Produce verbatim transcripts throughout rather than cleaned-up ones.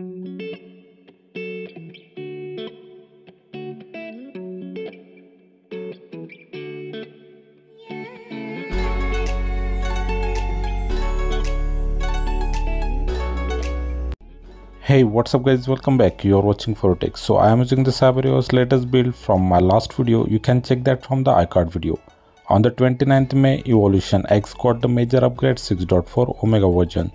Hey, what's up guys, welcome back. You are watching four U Tech. So I am using the CyberOS latest build from my last video. You can check that from the iCard video. On the twenty-ninth of May, Evolution X got the major upgrade six point four Omega version.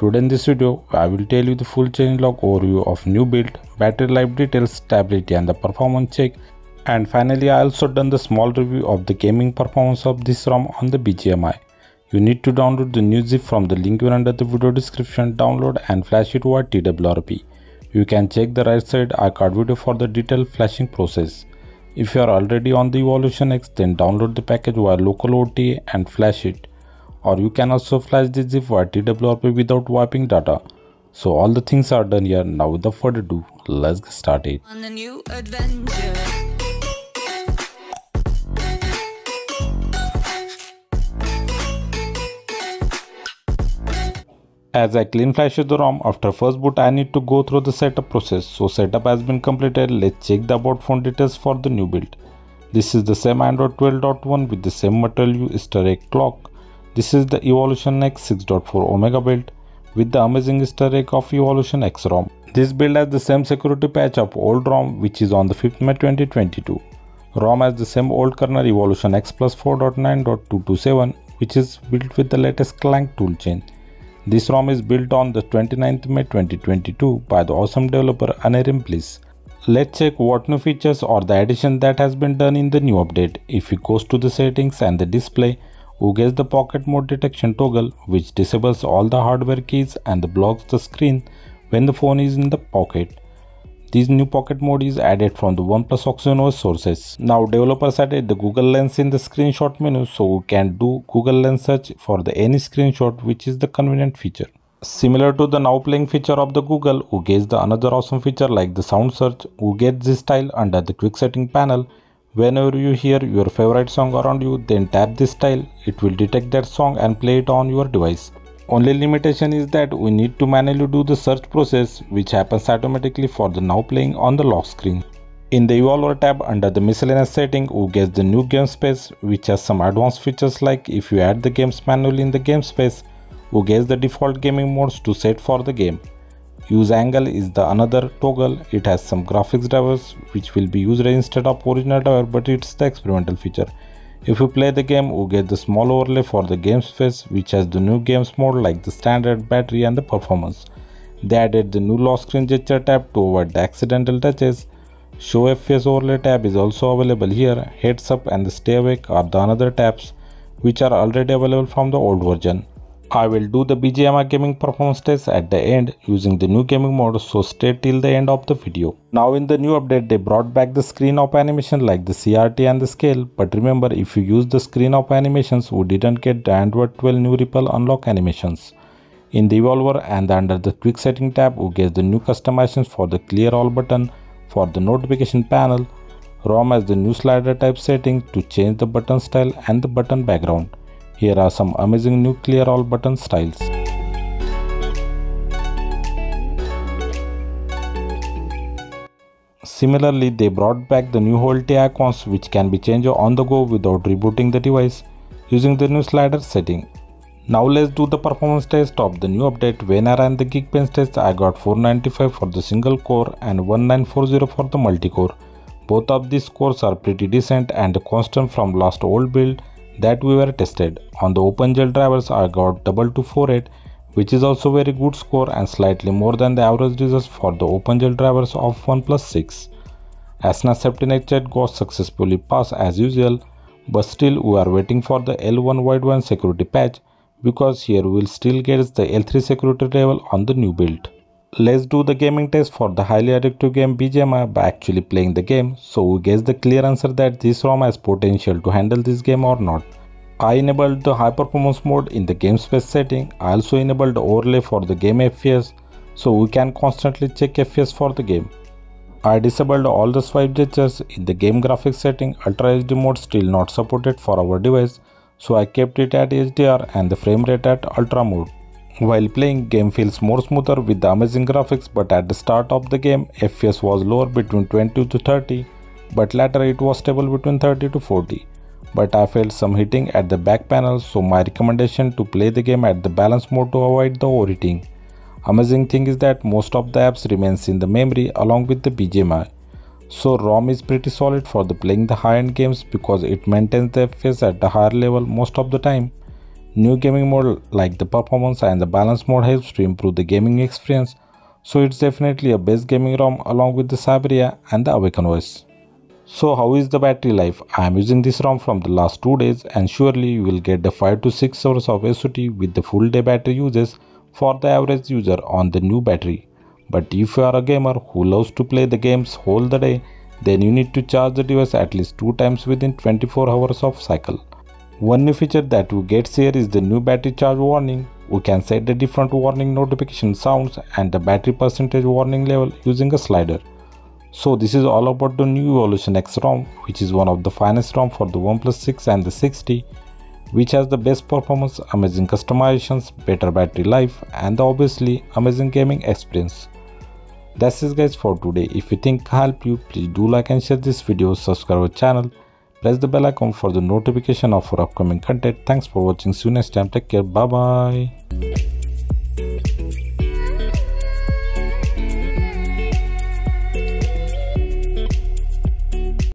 Today in this video, I will tell you the full changelog overview of new build, battery life details, stability and the performance check. And finally, I also done the small review of the gaming performance of this ROM on the B G M I. You need to download the new zip from the link given under the video description, download and flash it via T W R P. You can check the right side iCard video for the detailed flashing process. If you are already on the Evolution X, then download the package via local O T A and flash it. Or you can also flash the zip via T W R P without wiping data. So all the things are done here. Now without further ado, let's get started. On a new adventure. As I clean flashes the ROM, after first boot I need to go through the setup process. So setup has been completed. Let's check the about phone details for the new build. This is the same Android twelve point one with the same Material You Easter egg clock. This is the Evolution X six point four Omega build with the amazing Easter egg of Evolution X ROM. This build has the same security patch of old ROM which is on the fifth of May twenty twenty-two. ROM has the same old kernel Evolution X plus four point nine point two two seven which is built with the latest Clang toolchain. This ROM is built on the twenty-ninth of May twenty twenty-two by the awesome developer Anirim, please. Let's check what new features or the addition that has been done in the new update. If you go to the settings and the display, you get the pocket mode detection toggle which disables all the hardware keys and blocks the screen when the phone is in the pocket. This new pocket mode is added from the OnePlus OxygenOS sources. Now developers added the Google Lens in the screenshot menu, so you can do Google Lens search for the any screenshot, which is the convenient feature. Similar to the now playing feature of the Google, who gets the another awesome feature like the sound search, who gets this tile under the quick setting panel. Whenever you hear your favorite song around you, then tap this tile, it will detect that song and play it on your device. Only limitation is that we need to manually do the search process which happens automatically for the now playing on the lock screen. In the Evolver tab under the miscellaneous setting, you get the new game space which has some advanced features like if you add the games manually in the game space, you get the default gaming modes to set for the game. Use angle is the another toggle, it has some graphics drivers which will be used instead of original driver, but it's the experimental feature. If you play the game, you get the small overlay for the game space which has the new games mode like the standard, battery and the performance. They added the new lock screen gesture tab to avoid the accidental touches. Show F P S overlay tab is also available here. Heads up and the stay awake are the another tabs which are already available from the old version. I will do the B G M I gaming performance test at the end using the new gaming mode, so stay till the end of the video. Now in the new update they brought back the screen up animation like the C R T and the scale, but remember if you use the screen up animations you didn't get the Android twelve new ripple unlock animations. In the Evolver and under the quick setting tab you get the new customizations for the clear all button for the notification panel. ROM has the new slider type setting to change the button style and the button background. Here are some amazing new clear all button styles. Similarly, they brought back the new O T A icons which can be changed on the go without rebooting the device using the new slider setting. Now let's do the performance test of the new update. When I ran the Geekbench test, I got four ninety-five for the single core and one nine four zero for the multi-core. Both of these cores are pretty decent and constant from last old build that we were tested. On the OpenGL drivers I got double two forty-eight which is also very good score and slightly more than the average results for the OpenGL drivers of OnePlus six. Asna SafetyNet chat got successfully passed as usual, but still we are waiting for the L one wideband security patch because here we will still get the L three security level on the new build. Let's do the gaming test for the highly addictive game B G M I by actually playing the game, so we get the clear answer that this ROM has potential to handle this game or not. I enabled the high performance mode in the game space setting. I also enabled the overlay for the game F P S, so we can constantly check F P S for the game. I disabled all the swipe gestures in the game graphics setting. Ultra H D mode still not supported for our device, so I kept it at H D R and the frame rate at ultra mode. While playing, game feels more smoother with the amazing graphics, but at the start of the game, F P S was lower between twenty to thirty, but later it was stable between thirty to forty. But I felt some hitting at the back panel, so my recommendation to play the game at the balance mode to avoid the overheating. Amazing thing is that most of the apps remains in the memory along with the B G M I. So ROM is pretty solid for the playing the high-end games because it maintains the F P S at the higher level most of the time. New gaming mode like the performance and the balance mode helps to improve the gaming experience. So it's definitely a best gaming ROM along with the Siberia and the Awaken O S. So how is the battery life? I am using this ROM from the last two days and surely you will get the five to six hours of S O T with the full day battery usage for the average user on the new battery. But if you are a gamer who loves to play the games whole the day, then you need to charge the device at least two times within twenty-four hours of cycle. One new feature that you get here is the new battery charge warning. We can set the different warning notification sounds and the battery percentage warning level using a slider. So this is all about the new Evolution X ROM, which is one of the finest ROM for the OnePlus six and the six T, which has the best performance, amazing customizations, better battery life and obviously amazing gaming experience. That's it guys for today. If you think I help you, please do like and share this video, subscribe our channel, press the bell icon for the notification of our upcoming content. Thanks for watching. See you next time. Take care. Bye bye.